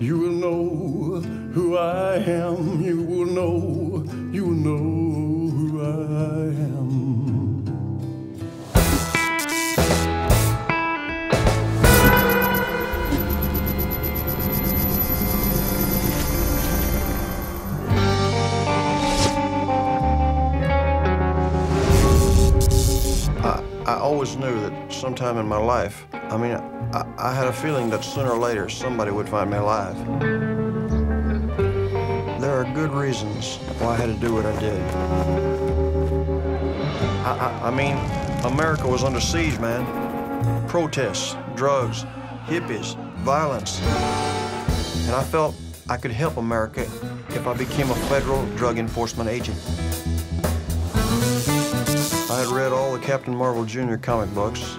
You will know who I am. You will know who I am. I always knew that sometime in my life, I had a feeling that sooner or later somebody would find me alive. There are good reasons why I had to do what I did. America was under siege, man. Protests, drugs, hippies, violence. And I felt I could help America if I became a federal drug enforcement agent. I had read all the Captain Marvel Jr. comic books.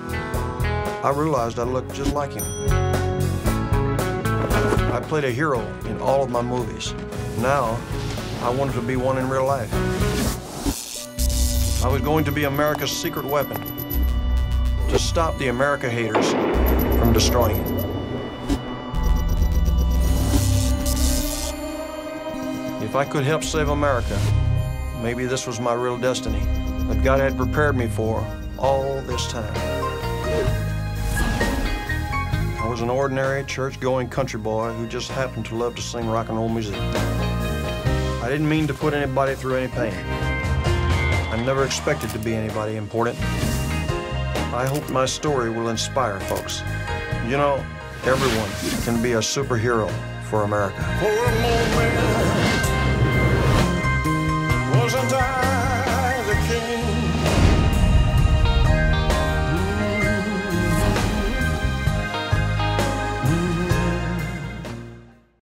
I realized I looked just like him. I played a hero in all of my movies. Now, I wanted to be one in real life. I was going to be America's secret weapon to stop the America haters from destroying it. If I could help save America, maybe this was my real destiny that God had prepared me for all this time. I was an ordinary, church-going country boy who just happened to love to sing rock and roll music. I didn't mean to put anybody through any pain. I never expected to be anybody important. I hope my story will inspire folks. You know, everyone can be a superhero for America. For a moment, wasn't I the king?